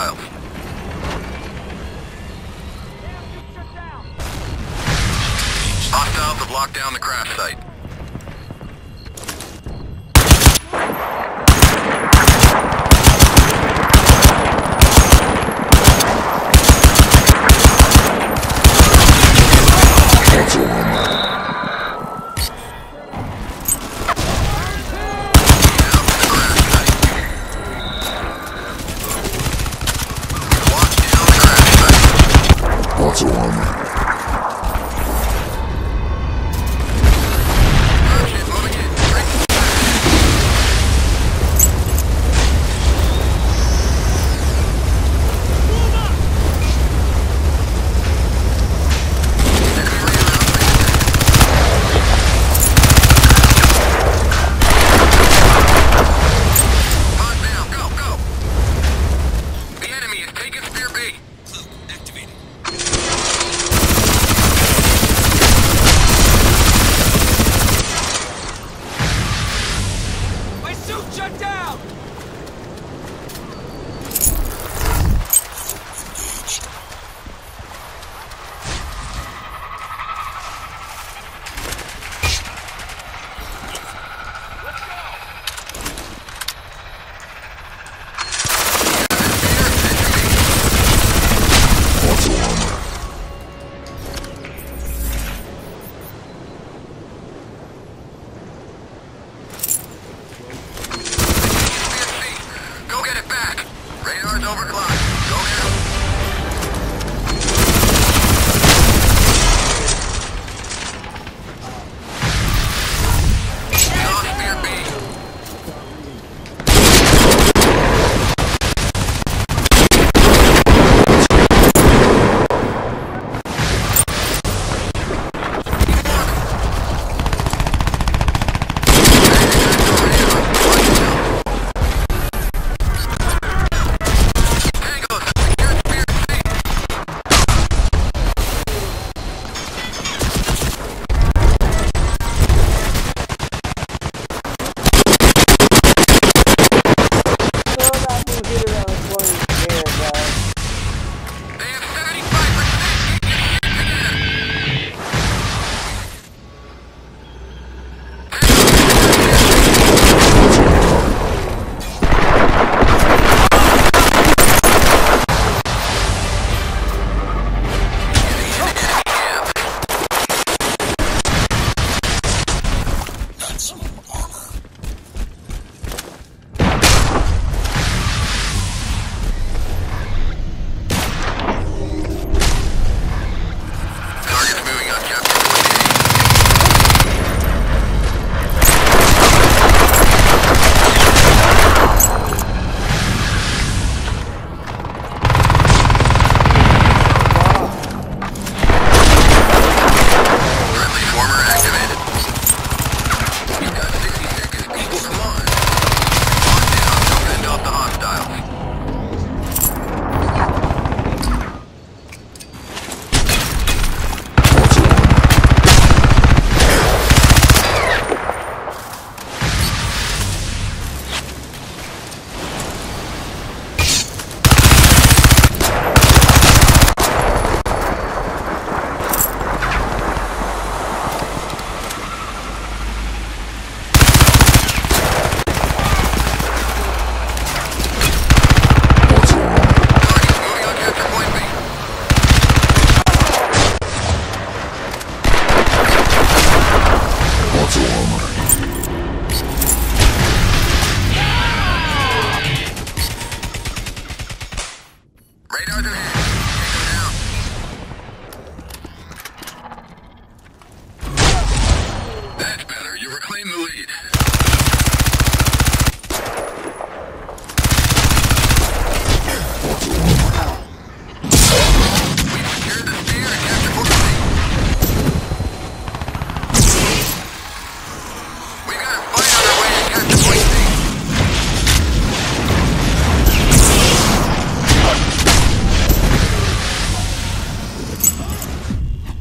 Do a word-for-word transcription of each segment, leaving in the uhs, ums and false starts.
hostile. Hostiles have locked down the crash site.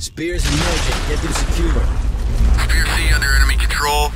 Spears emerging. Get them secure. Spear C under enemy control.